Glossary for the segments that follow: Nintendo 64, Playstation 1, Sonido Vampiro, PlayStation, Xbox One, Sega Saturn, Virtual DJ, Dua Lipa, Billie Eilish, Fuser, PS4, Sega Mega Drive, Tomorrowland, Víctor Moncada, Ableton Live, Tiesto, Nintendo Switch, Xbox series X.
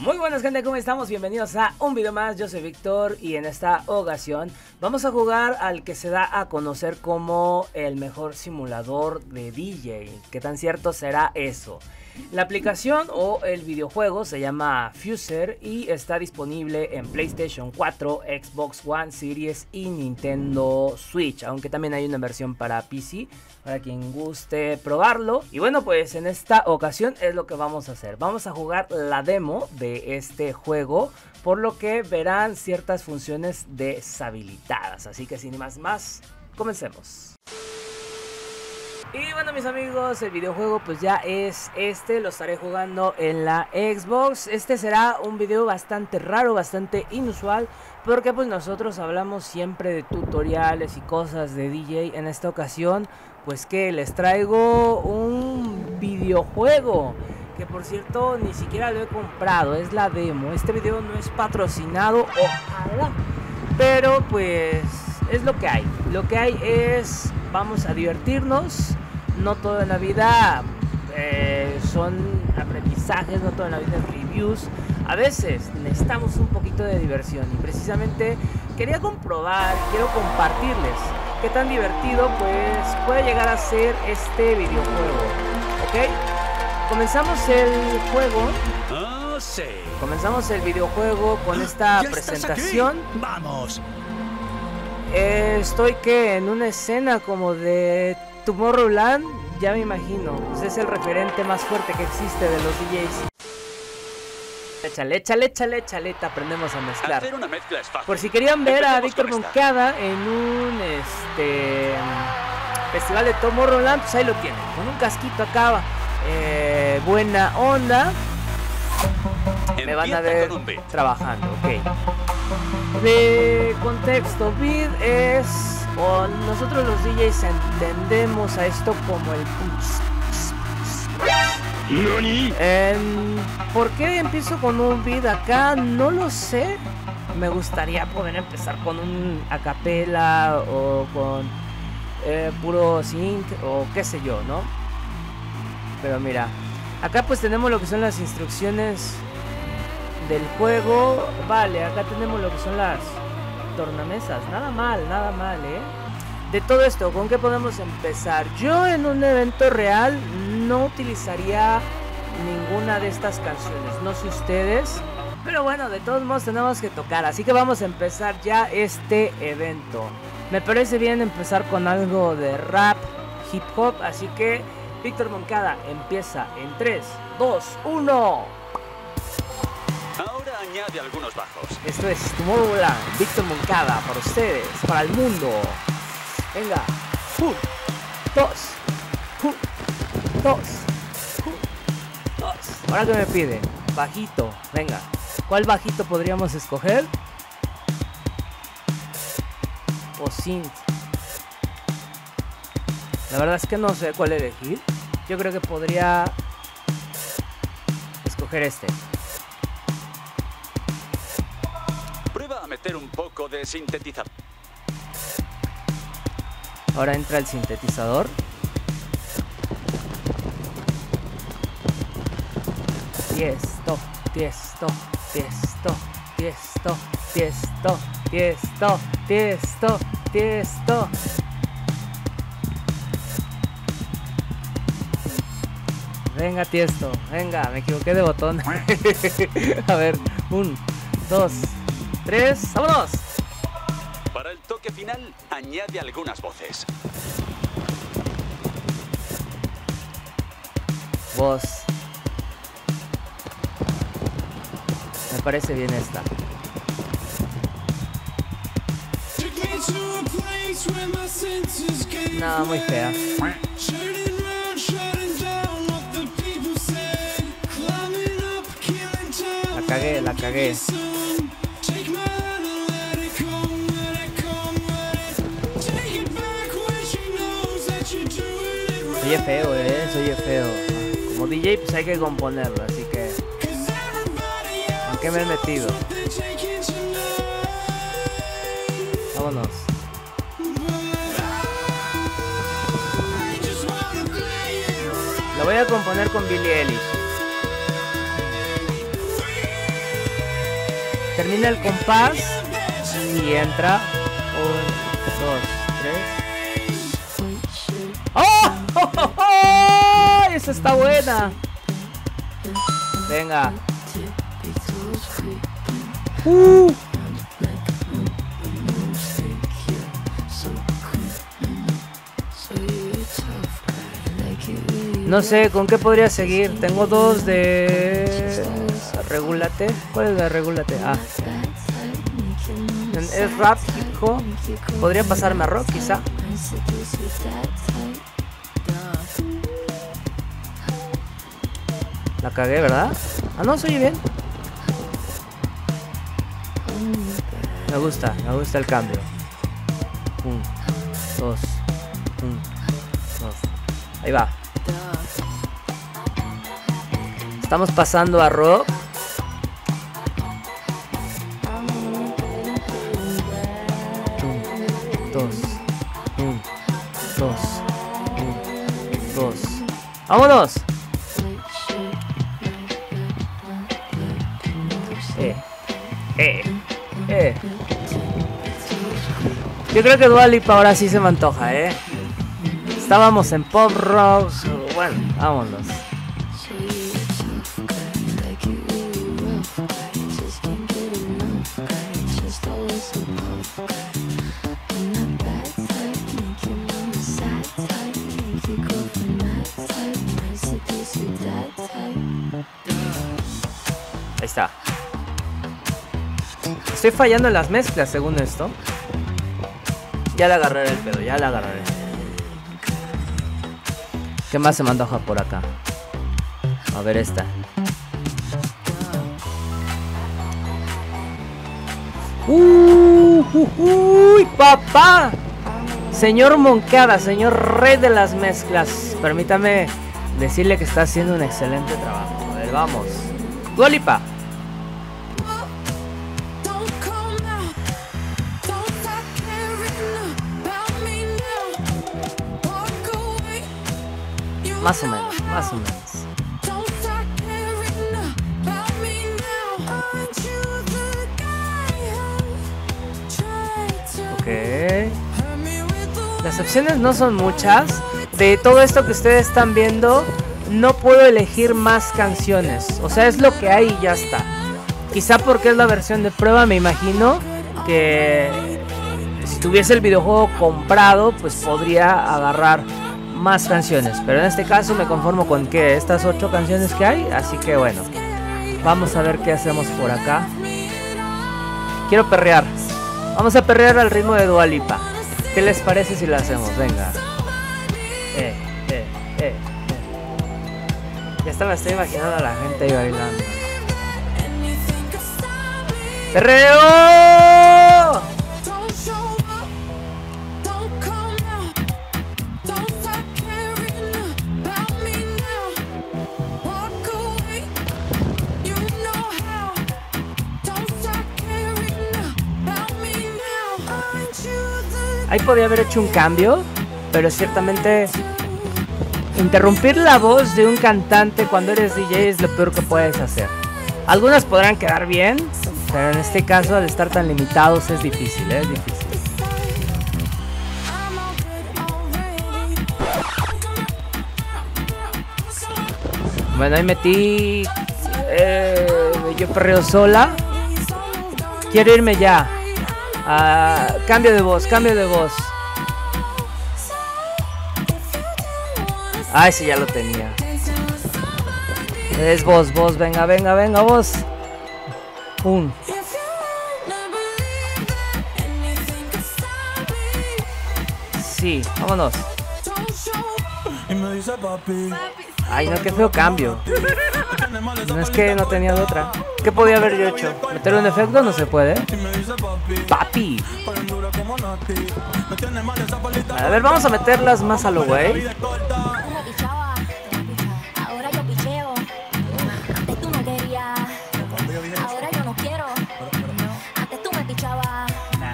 Muy buenas, gente, ¿cómo estamos? Bienvenidos a un video más. Yo soy Víctor y en esta ocasión vamos a jugar al que se da a conocer como el mejor simulador de DJ. ¿Qué tan cierto será eso? La aplicación o el videojuego se llama Fuser y está disponible en PlayStation 4, Xbox One Series y Nintendo Switch, aunque también hay una versión para PC, para quien guste probarlo. Y bueno, pues en esta ocasión es lo que vamos a hacer. Vamos a jugar la demo de este juego, por lo que verán ciertas funciones deshabilitadas. Así que sin más, comencemos. Y bueno, mis amigos, el videojuego pues ya es este, lo estaré jugando en la Xbox. Este será un video bastante raro, bastante inusual, porque pues nosotros hablamos siempre de tutoriales y cosas de DJ. En esta ocasión, pues que les traigo un videojuego que, por cierto, ni siquiera lo he comprado, es la demo. Este video no es patrocinado, ojalá, pero pues es lo que hay. Lo que hay es, vamos a divertirnos. No toda la vida son aprendizajes, no toda la vida es reviews. A veces necesitamos un poquito de diversión y precisamente quería comprobar, quiero compartirles qué tan divertido pues puede llegar a ser este videojuego. ¿Ok? Comenzamos el juego. Oh, sí. Comenzamos el videojuego con esta presentación. Vamos. Estoy que en una escena como de Tomorrowland, ya me imagino. Ese es el referente más fuerte que existe de los DJs. Échale, aprendemos a mezclar. Hacer una mezcla es fácil. Por si querían ver a Víctor Moncada en un festival de Tomorrowland, pues ahí lo tienen, con un casquito acá, buena onda. Me van a ver trabajando, ok. De contexto, beat es, o nosotros los DJs entendemos a esto como el punch. ¿Por qué empiezo con un beat acá? No lo sé. Me gustaría poder empezar con un a capela o con puro synth o qué sé yo, ¿no? Pero mira, acá pues tenemos lo que son las instrucciones del juego. Vale, acá tenemos lo que son las tornamesas. Nada mal, de todo esto, ¿con qué podemos empezar? Yo en un evento real no utilizaría ninguna de estas canciones, no sé ustedes, pero bueno, de todos modos tenemos que tocar, así que vamos a empezar ya este evento. Me parece bien empezar con algo de rap, hip hop, así que Víctor Moncada empieza en 3, 2, 1. Ahora añade algunos bajos. Esto es Tomorrowland, Víctor Moncada, para ustedes, para el mundo. Venga, 1, 2, 1, 2, 1, 2. Ahora que me piden, bajito, venga. ¿Cuál bajito podríamos escoger? O synth. La verdad es que no sé cuál elegir. Yo creo que podría escoger este. Prueba a meter un poco de sintetizador. Ahora entra el sintetizador. Tiesto. Venga, tiesto, venga, me equivoqué de botón. A ver, 1, 2, 3, ¡vámonos! Para el toque final, añade algunas voces. Voz. Me parece bien esta. No, muy fea. La cagué. Soy feo, soy feo. Como DJ pues hay que componerlo, así que aunque me he metido. Vámonos. Lo voy a componer con Billie Eilish. termina el compás y entra 1, 2, 3. ¡Oh! ¡Oh, oh, oh! ¡Esa está buena! Venga. No sé, ¿con qué podría seguir? Tengo dos de... Regúlate. ¿Cuál es la de Regúlate? Ah. Es rap, hijo. Podría pasarme a rock, quizá. La cagué, ¿verdad? Ah, no, se oye bien. Me gusta el cambio. 1, 2, 1, 2. Ahí va. Estamos pasando a rock. ¡Vámonos! Yo creo que Dua Lipa ahora sí se me antoja, ¿eh? Estábamos en pop rock. Bueno, vámonos. Ahí está. Estoy fallando en las mezclas, según esto. Ya la agarraré el pedo, ya la agarraré. ¿Qué más se me antoja por acá? A ver esta. ¡Uy, papá! Señor Moncada, señor rey de las mezclas, permítame decirle que está haciendo un excelente trabajo. A ver, vamos. Dua Lipa. Más o menos, más o menos. Ok. Las opciones no son muchas. De todo esto que ustedes están viendo, no puedo elegir más canciones. O sea, es lo que hay y ya está. Quizá porque es la versión de prueba, me imagino que si tuviese el videojuego comprado, pues podría agarrar más canciones. Pero en este caso me conformo con que estas 8 canciones que hay. Así que bueno, vamos a ver qué hacemos por acá. Quiero perrear. Vamos a perrear al ritmo de Dua Lipa. ¿Qué les parece si lo hacemos? Venga. Ya hasta me estoy imaginando a la gente ahí bailando. ¡Perreo! Ahí podía haber hecho un cambio, pero ciertamente... interrumpir la voz de un cantante cuando eres DJ es lo peor que puedes hacer. Algunas podrán quedar bien, pero en este caso al estar tan limitados es difícil, es difícil. Bueno, ahí metí... yo perreo sola. Quiero irme ya. Cambio de voz, cambio de voz. Ah, ese ya lo tenía. Es vos, vos, venga, venga, venga, vos. 1. Sí, vámonos. Ay, no, qué feo cambio. No, es que no tenía de otra. ¿Qué podía haber yo hecho? ¿Meter un efecto? No se puede. Papi. A ver, vamos a meterlas más a lo güey.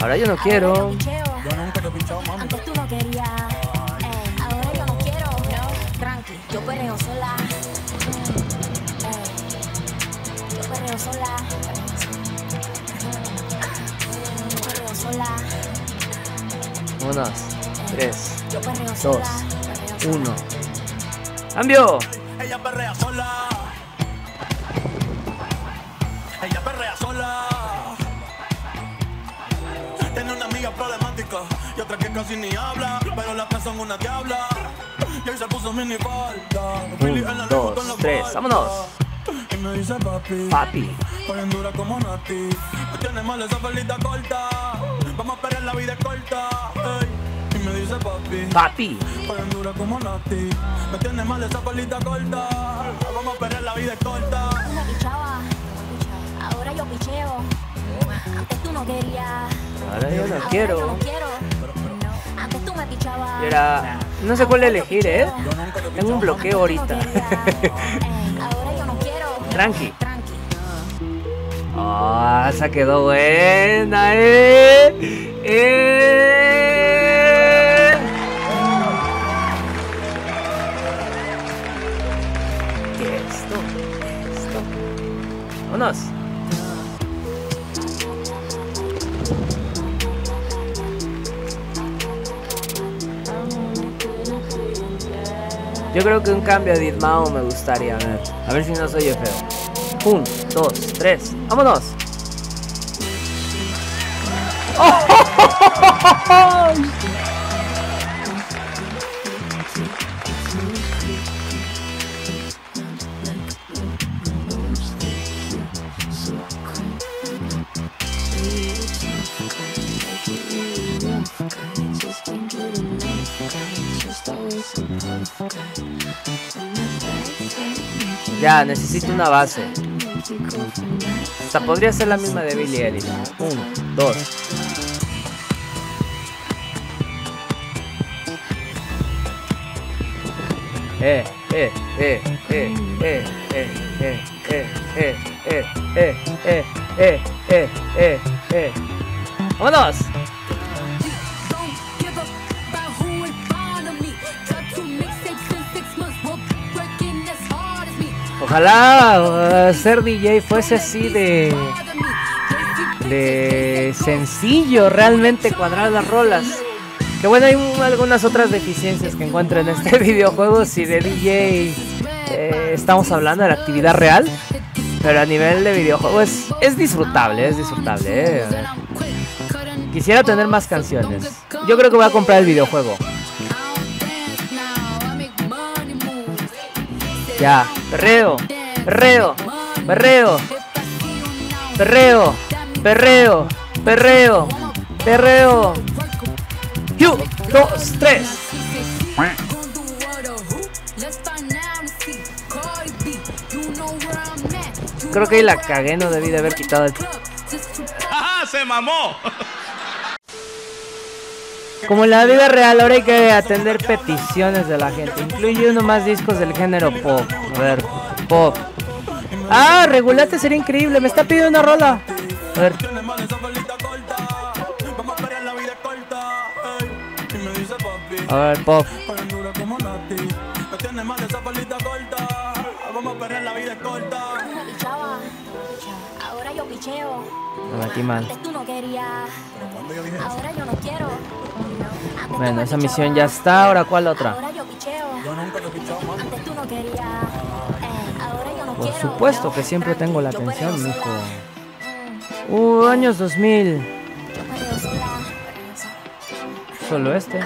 Ahora yo no quiero. Yo nunca te pichaba, mami. Antes tú no querías. Ahora yo no quiero. No, tranqui, yo perreo sola. Yo perreo sola. Vámonos. 3, 2, 1. ¡Cambio! Ella perrea sola. Ella perrea sola. Tiene una amiga problemática y otra que casi ni habla, pero las tres son una diabla. Y ahí se puso mini falda. 1, 2, 3, vámonos. Y me dice papi. Papi. Hoy dura como Nati. No tiene mal esa pelita corta. Vamos a perder, la vida es corta. Y me dice papi. Papi. Hoy dura como Nati. No tiene mal esa pelita corta. Vamos a perder, la vida es corta. Una pichaba. Ahora yo picheo. Antes tú no querías. Ahora yo no quiero. Antes tú me pichabas. Era... No sé cuál elegir, ¿eh? Tengo un bloqueo ahorita. Tranqui. Ah, oh, esa quedó buena, ¿eh? ¿Qué es esto? ¿Qué es esto? Vámonos. Yo creo que un cambio de Idmao me gustaría, a ver si no se oye feo. 1, 2, 3, vámonos. ¡Oh! Ya, necesito una base. Hasta podría ser la misma de Billie Eilish. 1, 2. ¡Vámonos! Ojalá ser DJ fuese así de sencillo, realmente cuadrar las rolas. Que bueno, hay algunas otras deficiencias que encuentro en este videojuego. Si de DJ estamos hablando de la actividad real, pero a nivel de videojuego es disfrutable, es disfrutable. Quisiera tener más canciones. Yo creo que voy a comprar el videojuego. Ya, perreo, perreo, perreo, perreo, perreo, perreo, perreo. 1, 2, 3. Creo que ahí la cagué, no debí de haber quitado el... ¡Ajá, se mamó! Como en la vida real, ahora hay que atender peticiones de la gente. Incluye uno más discos del género pop. A ver, pop. Ah, Regulate sería increíble. Me está pidiendo una rola. A ver. A ver, pop. Me metí mal. Bueno, esa misión ya está. Ahora, ¿cuál otra? Por supuesto que siempre tengo la atención, mijo. Años 2000. Solo este.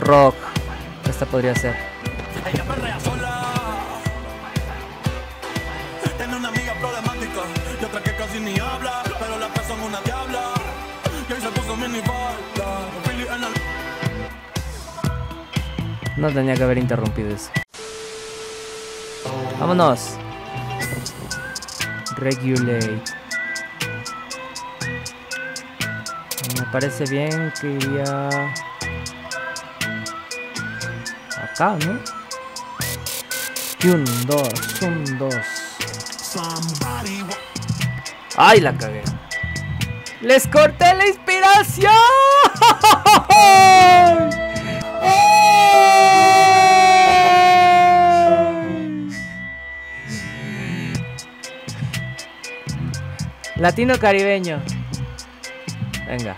Rock. Esta podría ser. No tenía que haber interrumpido eso. Vámonos. Regulate. Me parece bien que iría acá, ¿no? 1, 2, 1, 2. ¡Ay, la cagué! ¡Les corté la inspiración! Latino caribeño. Venga.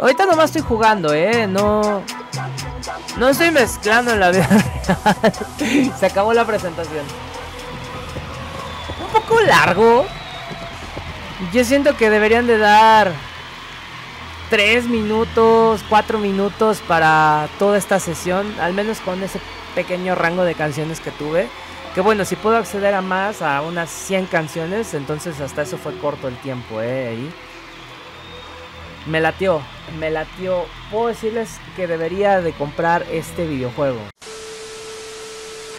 Ahorita nomás estoy jugando, no... No estoy mezclando en la vida real. Se acabó la presentación. Un poco largo. Yo siento que deberían de dar 3 minutos, 4 minutos para toda esta sesión, al menos con ese pequeño rango de canciones que tuve. Que bueno, si puedo acceder a más, a unas 100 canciones, entonces hasta eso fue corto el tiempo, ahí. Me latió. Puedo decirles que debería de comprar este videojuego.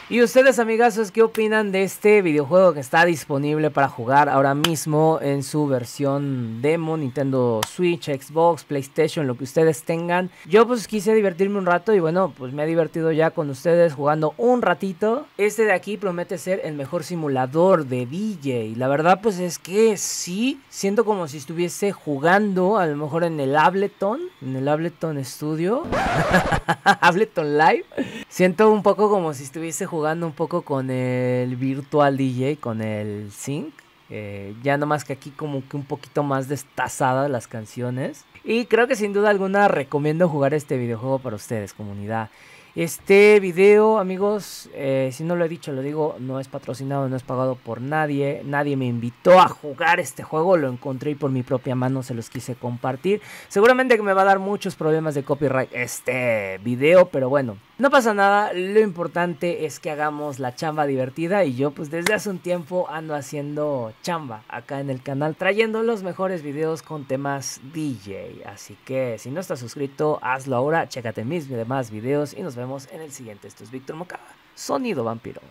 Y ustedes, amigazos, ¿qué opinan de este videojuego que está disponible para jugar ahora mismo en su versión demo? Nintendo Switch, Xbox, PlayStation, lo que ustedes tengan. Yo pues quise divertirme un rato y bueno, pues me he divertido ya con ustedes jugando un ratito. Este de aquí promete ser el mejor simulador de DJ. La verdad pues es que sí, siento como si estuviese jugando a lo mejor en el Ableton Studio, Ableton Live. Siento un poco como si estuviese jugando un poco con el Virtual DJ, con el Sync, ya nomás que aquí como que un poquito más destazadas las canciones. Y creo que sin duda alguna recomiendo jugar este videojuego para ustedes, comunidad. Este video, amigos, si no lo he dicho, lo digo, no es patrocinado, no es pagado por nadie. Nadie me invitó a jugar este juego, lo encontré y por mi propia mano se los quise compartir. Seguramente que me va a dar muchos problemas de copyright este video, pero bueno, no pasa nada, lo importante es que hagamos la chamba divertida y yo pues desde hace un tiempo ando haciendo chamba acá en el canal, trayendo los mejores videos con temas DJ, así que si no estás suscrito, hazlo ahora, chécate mis demás videos y nos vemos en el siguiente. Esto es Víctor Moncada, Sonido Vampiro.